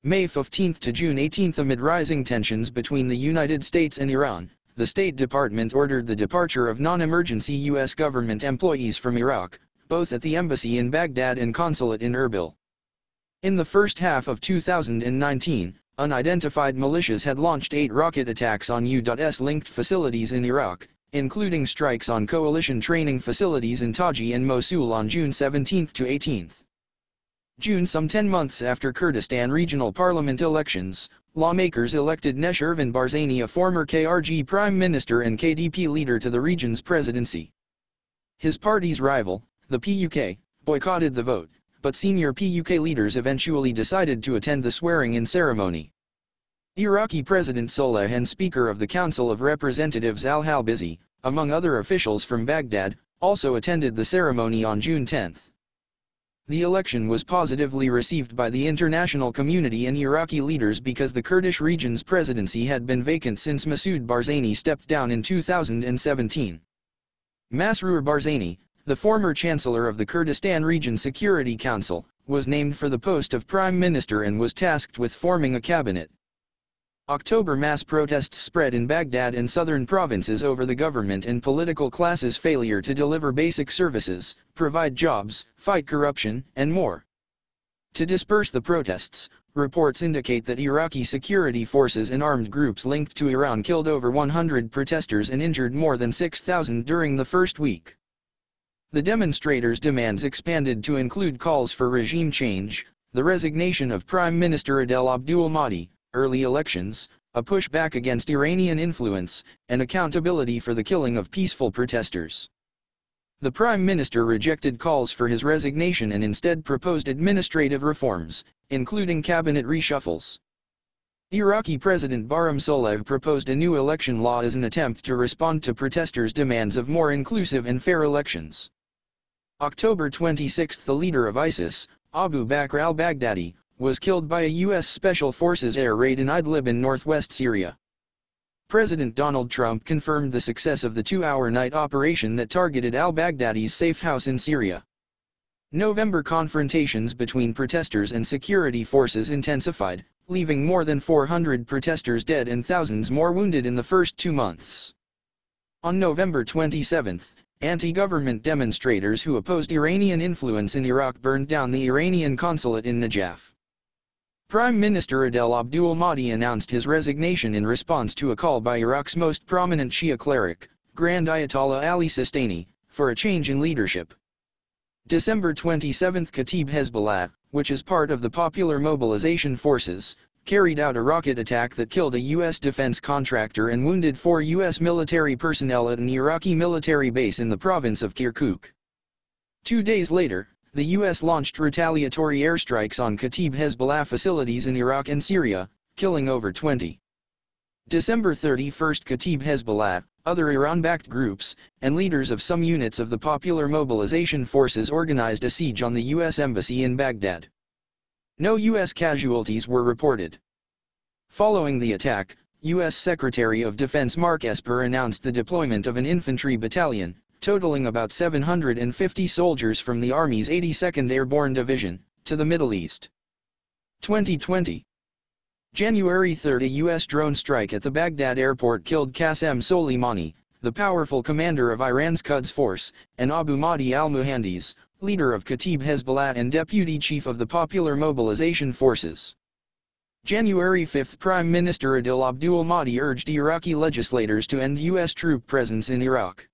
May 15 to June 18, amid rising tensions between the United States and Iran, the State Department ordered the departure of non-emergency U.S. government employees from Iraq, both at the embassy in Baghdad and consulate in Erbil. In the first half of 2019, unidentified militias had launched 8 rocket attacks on U.S.-linked facilities in Iraq, including strikes on coalition training facilities in Taji and Mosul on June 17 to 18. Some 10 months after Kurdistan regional parliament elections, lawmakers elected Nusra Barzani, a former KRG prime minister and KDP leader, to the region's presidency. His party's rival, the PUK, boycotted the vote, but senior PUK leaders eventually decided to attend the swearing-in ceremony. Iraqi President Saleh and Speaker of the Council of Representatives Al-Halbizi, among other officials from Baghdad, also attended the ceremony on June 10. The election was positively received by the international community and Iraqi leaders because the Kurdish region's presidency had been vacant since Masoud Barzani stepped down in 2017. Masroor Barzani, the former chancellor of the Kurdistan Region Security Council, was named for the post of prime minister and was tasked with forming a cabinet. October mass protests spread in Baghdad and southern provinces over the government and political class's failure to deliver basic services, provide jobs, fight corruption, and more. To disperse the protests, reports indicate that Iraqi security forces and armed groups linked to Iran killed over 100 protesters and injured more than 6,000 during the first week. The demonstrators' demands expanded to include calls for regime change, the resignation of Prime Minister Adil Abdul Al-Mahdi, early elections, a pushback against Iranian influence, and accountability for the killing of peaceful protesters. The Prime Minister rejected calls for his resignation and instead proposed administrative reforms, including cabinet reshuffles. Iraqi President Barham Salih proposed a new election law as an attempt to respond to protesters' demands of more inclusive and fair elections. October 26, the leader of ISIS, Abu Bakr al-Baghdadi, was killed by a U.S. Special Forces air raid in Idlib in northwest Syria. President Donald Trump confirmed the success of the 2-hour night operation that targeted al-Baghdadi's safe house in Syria. November confrontations between protesters and security forces intensified, leaving more than 400 protesters dead and thousands more wounded in the first 2 months. On November 27, anti-government demonstrators who opposed Iranian influence in Iraq burned down the Iranian consulate in Najaf. Prime Minister Adil Abdul Al-Mahdi announced his resignation in response to a call by Iraq's most prominent Shia cleric, Grand Ayatollah Ali al-Sistani, for a change in leadership. December 27, Kataib Hezbollah, which is part of the Popular Mobilization Forces, carried out a rocket attack that killed a U.S. defense contractor and wounded 4 U.S. military personnel at an Iraqi military base in the province of Kirkuk. 2 days later, the U.S. launched retaliatory airstrikes on Kataib Hezbollah facilities in Iraq and Syria, killing over 20. December 31, Kataib Hezbollah, other Iran-backed groups, and leaders of some units of the Popular Mobilization Forces organized a siege on the U.S. embassy in Baghdad. No U.S. casualties were reported. Following the attack, U.S. Secretary of Defense Mark Esper announced the deployment of an infantry battalion, totaling about 750 soldiers from the Army's 82nd Airborne Division, to the Middle East. 2020. January 30, a U.S. drone strike at the Baghdad airport killed Qasem Soleimani, the powerful commander of Iran's Quds Force, and Abu Mahdi al-Muhandis, leader of Kataib Hezbollah and deputy chief of the Popular Mobilization Forces. January 5, Prime Minister Adil Abdul Al-Mahdi urged Iraqi legislators to end U.S. troop presence in Iraq.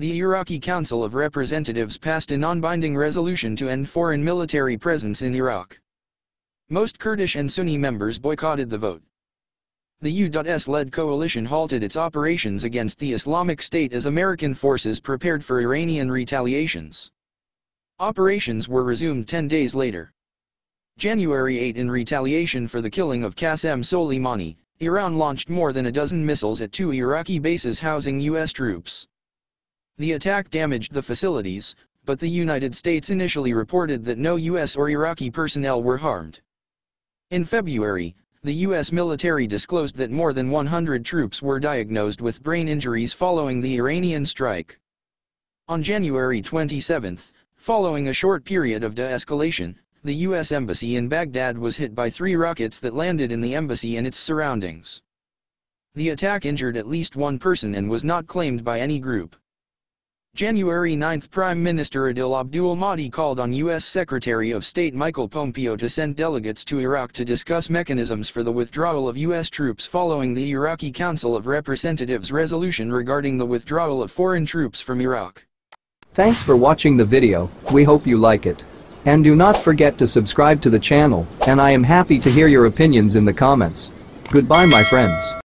The Iraqi Council of Representatives passed a non-binding resolution to end foreign military presence in Iraq. Most Kurdish and Sunni members boycotted the vote. The U.S.-led coalition halted its operations against the Islamic State as American forces prepared for Iranian retaliations. Operations were resumed 10 days later. January 8, in retaliation for the killing of Qasem Soleimani, Iran launched more than a dozen missiles at 2 Iraqi bases housing U.S. troops. The attack damaged the facilities, but the United States initially reported that no U.S. or Iraqi personnel were harmed. In February, the U.S. military disclosed that more than 100 troops were diagnosed with brain injuries following the Iranian strike. On January 27, following a short period of de-escalation, the U.S. embassy in Baghdad was hit by 3 rockets that landed in the embassy and its surroundings. The attack injured at least 1 person and was not claimed by any group. January 9, Prime Minister Adil Abdul Al-Mahdi called on U.S. Secretary of State Michael Pompeo to send delegates to Iraq to discuss mechanisms for the withdrawal of U.S. troops following the Iraqi Council of Representatives resolution regarding the withdrawal of foreign troops from Iraq. Thanks for watching the video, we hope you like it. And do not forget to subscribe to the channel, and I am happy to hear your opinions in the comments. Goodbye my friends.